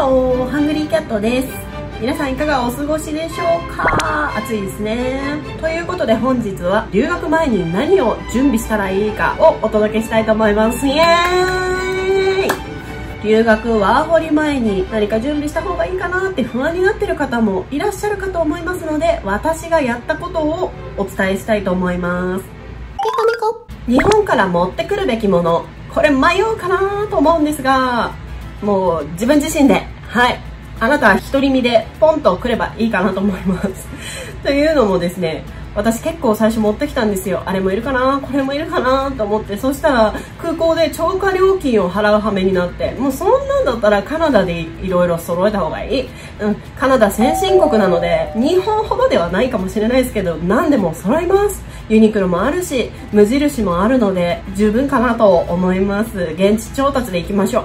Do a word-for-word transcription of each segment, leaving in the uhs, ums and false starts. ャオ、ハングリーキャットです。皆さんいかがお過ごしでしょうか？暑いですね。ということで本日は留学前に何を準備したらいいかをお届けしたいと思います。イエーイ！留学ワーホリ前に何か準備した方がいいかなって不安になってる方もいらっしゃるかと思いますので、私がやったことをお伝えしたいと思います。ニコニコ。日本から持ってくるべきもの。これ迷うかなと思うんですが、もう自分自身で、はい。あなたは独り身でポンと来ればいいかなと思います。というのもですね、私結構最初持ってきたんですよ。あれもいるかな、これもいるかなと思って、そしたら空港で超過料金を払う羽目になって、もうそんなんだったらカナダでいろいろ揃えた方がいい。うん、カナダ先進国なので、日本ほどではないかもしれないですけど、何でも揃います。ユニクロもあるし、無印もあるので、十分かなと思います。現地調達で行きましょう。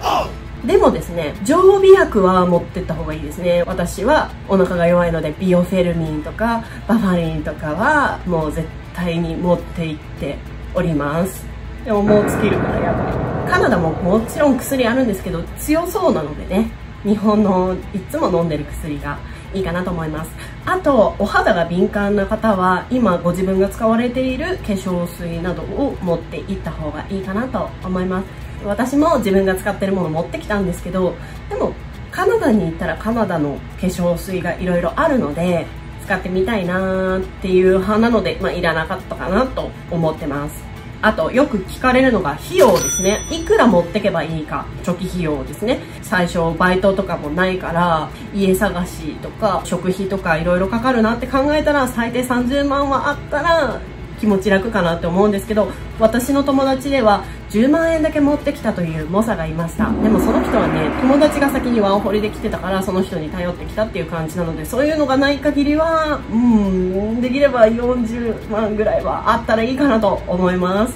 でもですね、常備薬は持ってった方がいいですね。私はお腹が弱いので、ビオフェルミンとかバファリンとかはもう絶対に持って行っております。でももう尽きるからやばい。カナダももちろん薬あるんですけど、強そうなのでね、日本のいつも飲んでる薬がいいかなと思います。あと、お肌が敏感な方は今ご自分が使われている化粧水などを持っていった方がいいかなと思います。私も自分が使ってるもの持ってきたんですけど、でもカナダに行ったらカナダの化粧水がいろいろあるので使ってみたいなーっていう派なので、まあ、いらなかったかなと思ってます。あとよく聞かれるのが費用ですね。いくら持ってけばいいか、初期費用ですね。最初バイトとかもないから家探しとか食費とかいろいろかかるなって考えたら、最低さんじゅうまんはあったら気持ち楽かなって思うんですけど、私の友達ではじゅうまんえんだけ持ってきたという猛者がいました。でもその人はね、友達が先にワーホリで来てたから、その人に頼ってきたっていう感じなので、そういうのがない限りは、うん、できればよんじゅうまんぐらいはあったらいいかなと思います。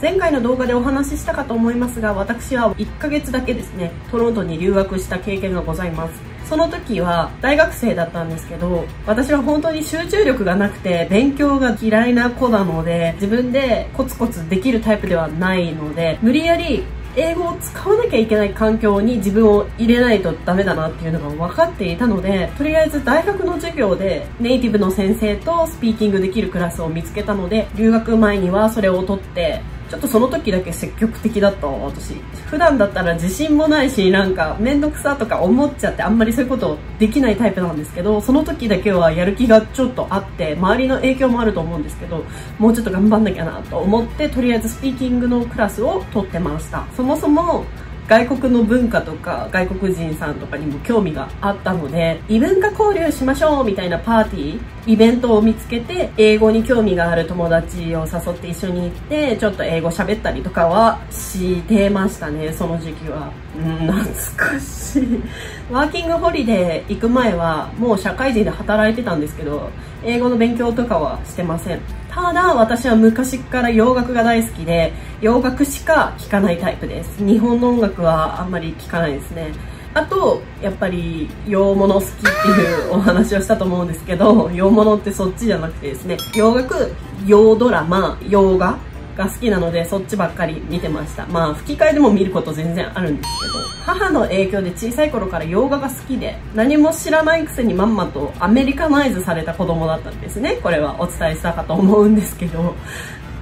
前回の動画でお話ししたかと思いますが、私はいっかげつだけですね、トロントに留学した経験がございます。その時は大学生だったんですけど、私は本当に集中力がなくて勉強が嫌いな子なので、自分でコツコツできるタイプではないので、無理やり英語を使わなきゃいけない環境に自分を入れないとダメだなっていうのが分かっていたので、とりあえず大学の授業でネイティブの先生とスピーキングできるクラスを見つけたので、留学前にはそれを取って、ちょっとその時だけ積極的だった私。普段だったら自信もないし、なんかめんどくさとか思っちゃって、あんまりそういうことできないタイプなんですけど、その時だけはやる気がちょっとあって、周りの影響もあると思うんですけど、もうちょっと頑張んなきゃなと思って、とりあえずスピーキングのクラスを取ってました。そもそも外国の文化とか外国人さんとかにも興味があったので、異文化交流しましょうみたいなパーティーイベントを見つけて、英語に興味がある友達を誘って一緒に行って、ちょっと英語喋ったりとかはしてましたね。その時期はうん懐かしい。ワーキングホリデー行く前はもう社会人で働いてたんですけど、英語の勉強とかはしてません。ただ私は昔から洋楽が大好きで、洋楽しか聴かないタイプです。日本の音楽はあんまり聴かないですね。あとやっぱり洋物好きっていうお話をしたと思うんですけど、洋物ってそっちじゃなくてですね、洋楽、洋ドラマ、洋画が好きなので、そっちばっかり見てました。まあ吹き替えでも見ること全然あるんですけど、母の影響で小さい頃から洋画が好きで、何も知らないくせにまんまとアメリカナイズされた子供だったんですね。これはお伝えしたかと思うんですけど、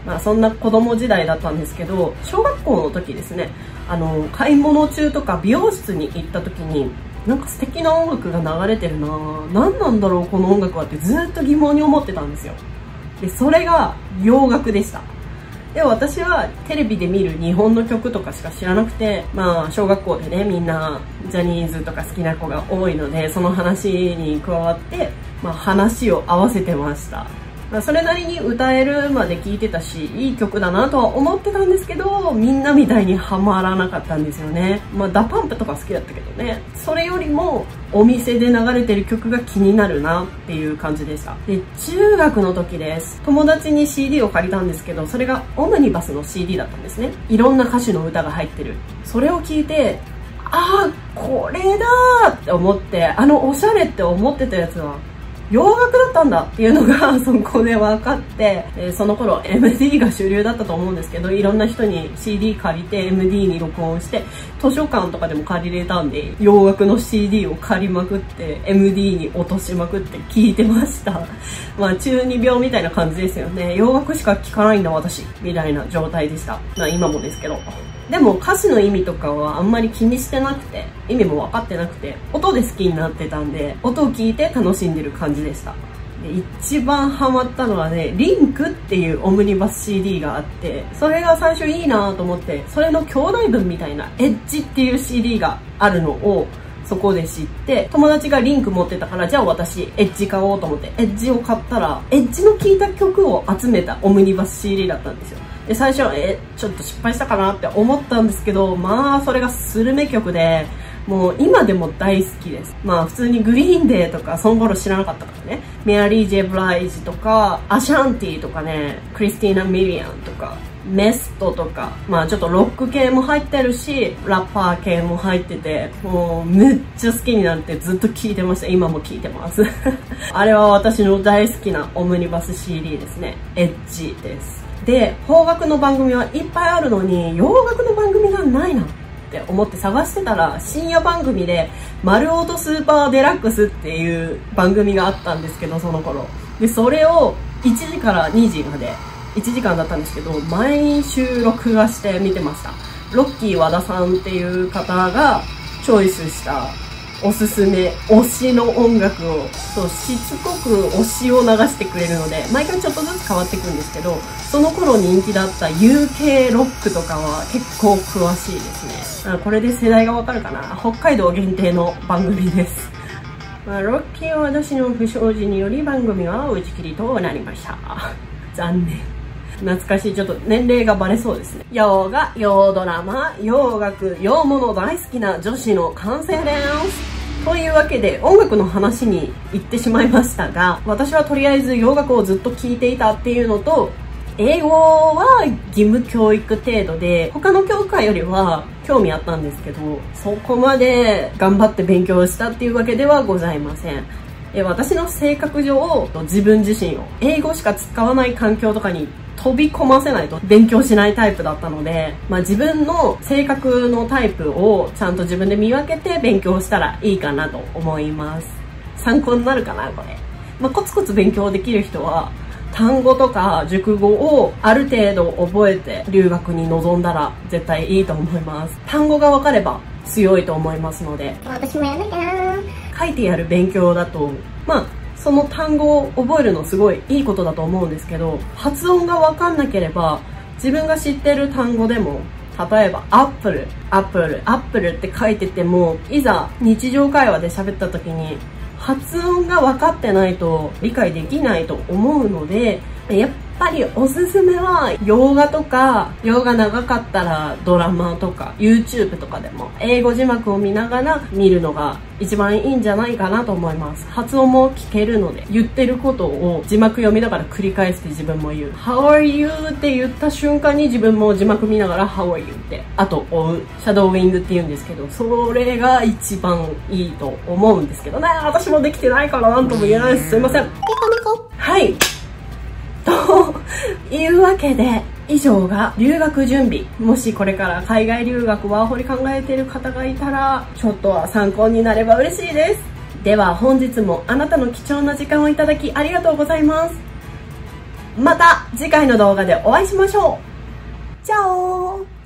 まあそんな子供時代だったんですけど、小学校の時ですね、あの買い物中とか美容室に行った時に、なんか素敵な音楽が流れてるなぁ、何なんだろうこの音楽はってずっと疑問に思ってたんですよ。でそれが洋楽でした。で私はテレビで見る日本の曲とかしか知らなくて、まあ小学校でね、みんなジャニーズとか好きな子が多いので、その話に加わって、まあ、話を合わせてました。まあ、それなりに歌えるまで聴いてたし、いい曲だなとは思ってたんですけど、みんなみたいにはまらなかったんですよね。まあダパンプとか好きだったけどね、それよりもお店で流れてる曲が気になるなっていう感じでした。で中学の時です。友達に シーディー を借りたんですけど、それがオムニバスの シーディー だったんですね。いろんな歌手の歌が入ってる。それを聴いて、ああこれだーって思って、あのおしゃれって思ってたやつは洋楽だったんだっていうのがそこで分かって、えー、その頃 エムディー が主流だったと思うんですけど、いろんな人に シーディー 借りて エムディー に録音して、図書館とかでも借りれたんで、洋楽の シーディー を借りまくって エムディー に落としまくって聴いてました。まあ中二病みたいな感じですよね。洋楽しか聴かないんだ私、みたいな状態でした。まあ今もですけど。でも歌詞の意味とかはあんまり気にしてなくて、意味も分かってなくて、音で好きになってたんで、音を聞いて楽しんでる感じでした。一番ハマったのはね、リンクっていうオムニバス シーディー があって、それが最初いいなと思って、それの兄弟分みたいなエッジっていう シーディー があるのをそこで知って、友達がリンク持ってたから、じゃあ私エッジ買おうと思って、エッジを買ったら、エッジの聴いた曲を集めたオムニバス シーディー だったんですよ。で、最初は、え、ちょっと失敗したかなって思ったんですけど、まあ、それがスルメ曲で、もう今でも大好きです。まあ普通にグリーンデーとかその頃知らなかったからね。メアリー・ジェ・ブライジとか、アシャンティとかね、クリスティーナ・ミリアンとか、メストとか、まあちょっとロック系も入ってるし、ラッパー系も入ってて、もうめっちゃ好きになってずっと聴いてました。今も聴いてます。あれは私の大好きなオムニバス シーディー ですね。エッジです。で、邦楽の番組はいっぱいあるのに、洋楽の番組がないな。って思って探してたら、深夜番組で丸音スーパーデラックスっていう番組があったんですけど、その頃でそれをいちじからにじまでいちじかんだったんですけど、毎週録画して見てました。ロッキー和田さんっていう方がチョイスしたおすすめ推しの音楽を、そうしつこく推しを流してくれるので、毎回ちょっとずつ変わっていくんですけど、その頃人気だった ユーケー ロックとかは結構詳しいですね。これで世代がわかるかな。北海道限定の番組です。まあ、ロッキーは私の不祥事により番組は打ち切りとなりました。残念。懐かしい。ちょっと年齢がバレそうですね。洋画、洋ドラマ、洋楽、洋物大好きな女子の完成です。というわけで音楽の話に行ってしまいましたが、私はとりあえず洋楽をずっと聴いていたっていうのと、英語は義務教育程度で、他の教科よりは興味あったんですけど、そこまで頑張って勉強したっていうわけではございません。私の性格上、自分自身を英語しか使わない環境とかに飛び込ませないと勉強しないタイプだったので、まあ、自分の性格のタイプをちゃんと自分で見分けて勉強したらいいかなと思います。参考になるかなこれ。まあ、コツコツ勉強できる人は単語とか熟語をある程度覚えて留学に臨んだら絶対いいと思います。単語が分かれば強いと思いますので、私もやるかな。書いてやる勉強だと、まあその単語を覚えるのすごいいいことだと思うんですけど、発音がわかんなければ自分が知ってる単語でも、例えばアップル、アップル、アップルって書いてても、いざ日常会話で喋った時に発音が分かってないと理解できないと思うので、やっぱりおすすめは洋画とか、洋画長かったらドラマとか ユーチューブ とかでも英語字幕を見ながら見るのが一番いいんじゃないかなと思います。発音も聞けるので、言ってることを字幕読みながら繰り返して自分も言う。 How are you って言った瞬間に自分も字幕見ながら How are you って後追う、シャドーイングって言うんですけど、それが一番いいと思うんですけどね。私もできてないからなんとも言えないです。すいません。はいというわけで、以上が留学準備。もしこれから海外留学、ワーホリ考えている方がいたら、ちょっとは参考になれば嬉しいです。では本日もあなたの貴重な時間をいただきありがとうございます。また次回の動画でお会いしましょう。チャオー。